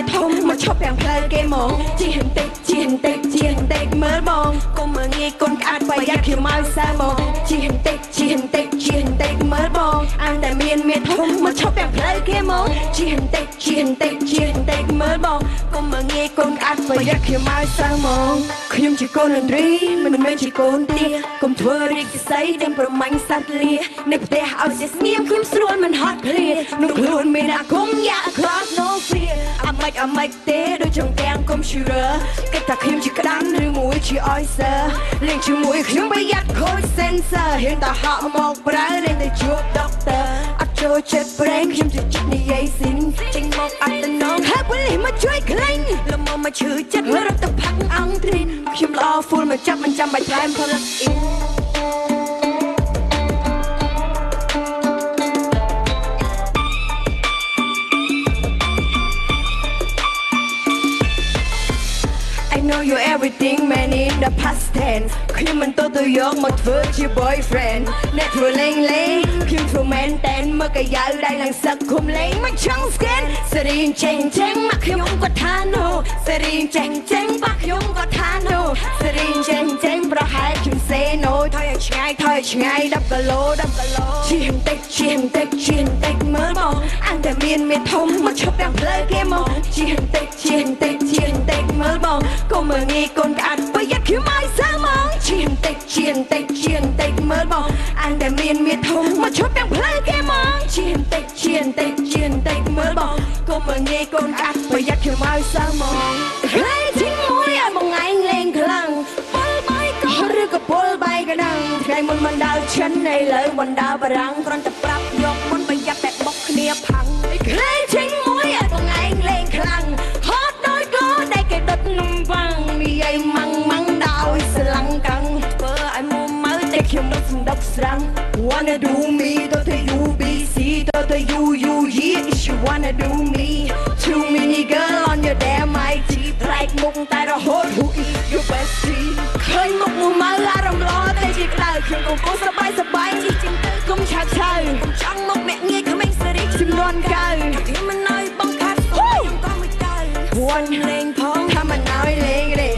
ยทมมันชอบแบ่งเพลเกมองจีเห็นเต็กจีเห็นเต็กจีเห็นเต็กเมื่อมองกูเมื่อไงกนอาจไปยักเขียวมาแซมองจีเห็นเต็กจีเห็นเต็กจีเห็นเต็กเมื่อมองอันแต่เมียนเมียทมมันชอบแบ่งเพลเกมองจีเห็นเต็กจีเห็นเต็กจีเห็นเต็กเมื่อมองกูเมื่อไงกนอาจไปยักเขียวมาแซมองขยมจีโกนดรีมันไม่จีโกนเตี้ยกมทัวริกใส่เดิมประมังสัตว์เลี้ยในประเทศเอาเสียเนียมคุ้มสรวนมันฮอตเพลียนุ่งกลุ่นไม่น่าคุ้มยาคลาสน้องเฟียอเมกเต้โดยจงแกงก้มชื่อเรอกับตาคิมจีกระดันหรือมวยจีออยเซอร์เลี้ยงชื่อมวยคิมประหยัดโคตรเซนเซอร์เห็นตาหอมองปลายเล่นแต่จูบด็อกเตอร์อัดโจเจ็บแรงคิมจะจิตในใยสินจิงมองอัดแต่น้องฮักวันนี้มาช่วยคลิ้งแล้วมองมาชื่อจัดแล้วเราต้องพักอังตรินคิมรอฟูลมาจับมันจำใบแทนพลังอินknow you everything man in the past tense คิมมันโตตัวยกมาเพื่อชี boyfriend แน่ทรูเล่งเล่งคิมทรูแมนแตนเมื่อกะยาวได้หลังสักคุมเล่งมันช่างสเกนสรีนเจงเจงมาคิมกว่าทานูสรีนเจงเจงปะคิมกว่าทานูสรีนเจงเจงประหายคิมเซโนถอยอย่างง่ายถอยอย่างง่ายดับกะโลดับกะโลชีเห็นเต็กชีเห็นเต็กชีเห็นเต็กเมื่อมองอันแต่เมียนเมียทมมันชอบแบ่งเพลย์เกมมองชีเห็นเต็กชีเห็นเต็กชีเห็นเต็กเมื่อมองก็เมื่อไงกนอัดไปยักคิวไม่สามองเชียนเต็กเชียนเต็กเชียนเต็กเมื่อมองอันแต่เมียนเมียทมมาชอบแบ่งเพลย์เกมมองเชียนเต็กเชียนเต็กเชียนเต็กเมื่อมองก็เมื่อไงกนอัดไปยักคิวไม่สามองเพลย์ทิ้งมวยอ่ะมองไงเลงคลั่งหรือกระโปรงใบกระดังไงมันดาวฉันในเลยวันดาวบรังกรอนจะปรับยกมันไปยักแต่บอกเนียพังเพลย์ทิ้งมวยอ่ะมองไงเลงคลั่งมังมังดาวสลังกังเพื่อไอ้โมมาเตะเขียวนักสมดักสรัง wanna do me ตัวเธอ you bc ตัวเธอ you you yeah she wanna do me too many girl on your damn IG แปลกมุกแต่เราโหดหูอี you bestie เคยมุกมูมาลารำล้อแต่จีกลาเขียวกูสบายสบายจริงๆเธอคงชาชัยคงช่างมุกแม่เงี้ยเขาไม่สริชิมร้อนกันที่มันน้อยบังคับยังก็ไม่ได้วันเลงพ้องถ้ามันน้อยเลงเลย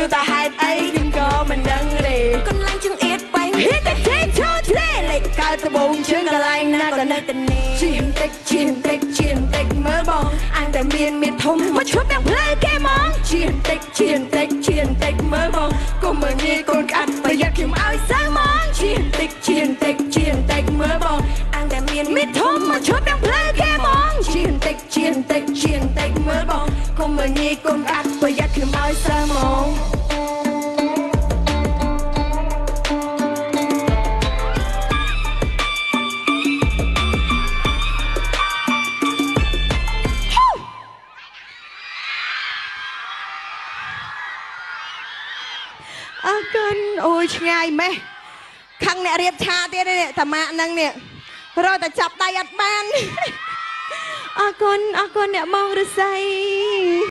ดูตาหายไอ้ดึงก็มันดังเลยกำลังจึงเอ็ดไปเฮ้แต่เทชอเล่เลยกาตะบงเชิงกะไรนะก็ในแต่เนชิมเต็กชิมเต็กชิมเต็กเมื่อมองอันแต่เมียนเมียทมมาชอบแบ่งเพลย์แกมองชิมเต็กชิมเต็กชิมเต็กเมื่อมองก็เหมือนมีคนอัดไปยักคิมเอาสร้างมองชิมเต็กชิมเต็กชิมเต็กเมื่อมองอันแต่เมียนเมียทมมาชอบแบ่งเพลย์แกมองชิมเต็กชิมเต็กชิมเต็กเมื่อมองก็เหมือนมีคนอัดไปยักคิมเอาสร้างมองโอ้ยไงไหมครั้งเนี่ยเรียบชาเตี้ยเนี่ยแต่มานั่งเนี่ยเราแต่จับตายัดมันอาคนเนี่ยมองดูใส